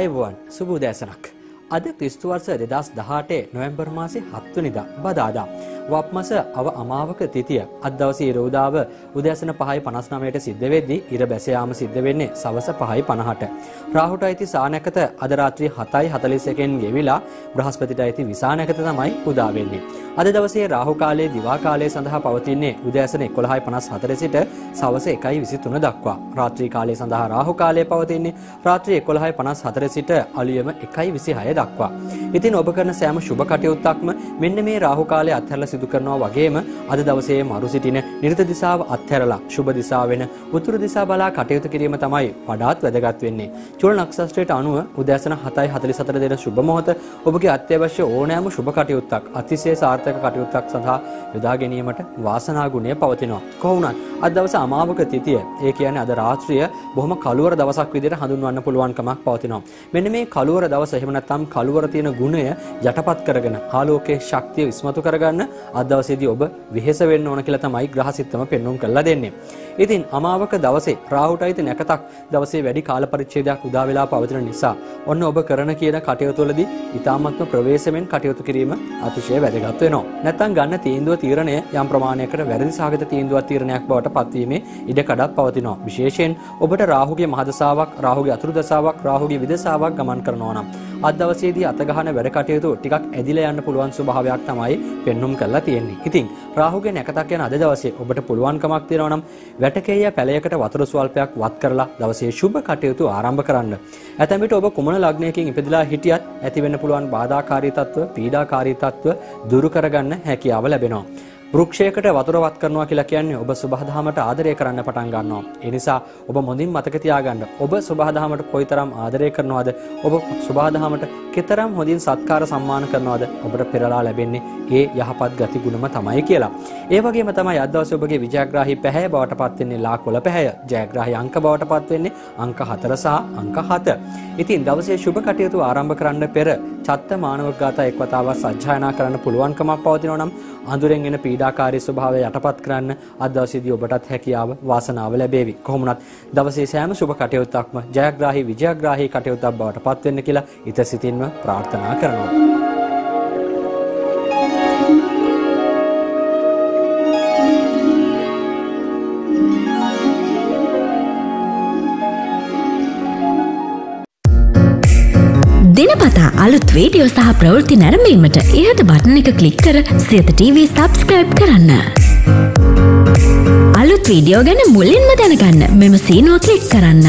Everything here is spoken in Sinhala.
අයබෝවන් සුබ උදෑසනක් අද ක්‍රිස්තු වර්ෂ 2018 නොවැම්බර් මාසේ 7 වෙනිදා බදාදා වප් මාස අව අමාවක තිතිය අද දවසේ රෝදාව උදෑසන 5:59 ට සිද්ධ වෙද්දී ඉර බැස යාම සිද්ධ වෙන්නේ සවස 5:50ට රාහුට අයිති සානකත අද රාත්‍රී 7:41න් ගෙවිලා බ්‍රහස්පතිට අයිති විසානකත තමයි උදා වෙන්නේ අද දවසේ රාහු කාලයේ දිවා කාලයේ සඳහා පවතින්නේ උදෑසන 11:54 සිට සවස 1:23 දක්වා රාත්‍රී කාලයේ සඳහා රාහු කාලයේ පවතින්නේ රාත්‍රී 11:54 සිට අලුයම 1:26 දක්වා ඉතින් ඔබ කරන සෑම සුබ කටයුත්තක්ම මෙන්න මේ රාහු කාලයේ අත්හැරලා සිදු කරනවා වගේම අද දවසේ මරු සිටින නිර්ත දිශාව අත්හැරලා සුබ දිශාව වෙන උතුරු දිශා බලා කටයුතු කිරීම තමයි වඩාත් වැදගත් වෙන්නේ චුල නක්ෂත්‍රයට අනුව උදෑසන 7:44 දෙන සුබ මොහොත ඔබගේ අත්‍යවශ්‍ය ඕනෑම සුබ කටයුත්තක් අතිශය සාර්ථක කටයුත්තක් සඳහා යොදා ගැනීමට වාසනා ගුණය පවතිනවා. කොහොමුණත් අද දවස අමාවක තිතිය. ඒ කියන්නේ අද රාත්‍රිය බොහොම කළුවර දවසක් විදිහට හඳුන්වන්න පුළුවන්කමක් පවතිනවා. මෙන්න මේ කළුවර දවස එහෙම නැත්නම් කළුවර තියෙන ගුණය යටපත් කරගෙන ආලෝකයේ ශක්තිය විශ්මතු කරගන්න අද දවසේදී ඔබ විහෙස වෙන්න ඕන කියලා තමයි ග්‍රහසිතම පෙන්වුම් කරලා දෙන්නේ. ඉතින් අමාවක දවසේ රාහුටයිත නැකතක් දවසේ වැඩි කාල පරිච්ඡේදයක් උදා වෙලා පවතින නිසා ඔන්න ඔබ කරන කියන කටයුතු වලදී ඊටාත්ම ප්‍රවේශමෙන් කටයුතු කිරීම අතිශය වැදගත් වෙනවා. නැත්නම් ගන්න තීන්දුව තීරණය යම් ප්‍රමාණයකට වැරදි සාගත තීන්දුවක් තීරණයක් බවට පත්වීමේ ඉඩ කඩක් පවතිනවා. විශේෂයෙන් ඔබට රාහුගේ මහදසාවක්, රාහුගේ අතුරු දසාවක්, රාහුගේ විදසාවක් ගමන් කරනවා නම් අද දවසේදී අත ගහන වැඩ කටයුතු ටිකක් ඇදිලා යන්න පුළුවන් ස්වභාවයක් තමයි පෙන්වුම් කරලා තියෙන්නේ. ඉතින් රාහුගේ නැකතක් යන අද දවසේ ඔබට පුළුවන්කමක් තියෙනවා නම් වැටකෙය පැලයකට වතුර ස්වල්පයක් වත් කරලා දවසේ සුබ කටයුතු ආරම්භ කරන්න. ඇතැම් විට ඔබ කුමන ලග්නයකින් ඉපදලා හිටියත් ඇති වෙන්න පුළුවන් බාධාකාරී තත්ත්ව, පීඩාකාරී තත්ත්ව දුරු කරගන්න හැකියාව ලැබෙනවා. වෘක්ෂයකට වතුර වත් කරනවා කියලා කියන්නේ ඔබ සුබහදාමට ආදරය කරන්න පටන් ගන්නවා. ඒ නිසා ඔබ මොඳින් මතක තියාගන්න. ඔබ සුබහදාමට කොයිතරම් ආදරය කරනවද? ඔබ සුබහදාමට කෙතරම් හොඳින් සත්කාර සම්මාන කරනවද? ඔබට පෙරලා ලැබෙන්නේ ඒ යහපත් ගති ගුණම තමයි කියලා. ඒ වගේම තමයි අද දවසේ ඔබගේ විජයග්‍රාහී පැහැය බවට පත් වෙන්නේ ලාකොළ පැහැය. ජයග්‍රාහී අංක බවට පත් වෙන්නේ අංක 4 සහ අංක 7. ඉතින් දවසේ සුබ කටයුතු ආරම්භ කරන්න පෙර චත්ත මානවක ගාථා එක් වතාවක් සජ්ජායනා කරන්න පුළුවන්කමක් පවතිනවා නම් අඳුරෙන් එන ඊඩාකාරී ස්වභාවය යටපත් කරන්න අද දවසේදී ඔබටත් හැකියාව වාසනාව ලැබේවි. කොහොමුණත් දවසේ සෑම සුබ කටයුත්තක්ම ජයග්‍රාහී විජයග්‍රාහී කටයුත්තක් බවට පත් වෙන්න කියලා ඉතසිතින්ම ප්‍රාර්ථනා කරනවා. දිනපතා අලුත් වීඩියෝ සහ ප්‍රවෘත්ති නැරඹීමට ඉහත බටන් එක ක්ලික් කර සියත TV subscribe කරන්න. අලුත් වීඩියෝ ගැන මුලින්ම දැනගන්න මෙම සීනුව ක්ලික් කරන්න.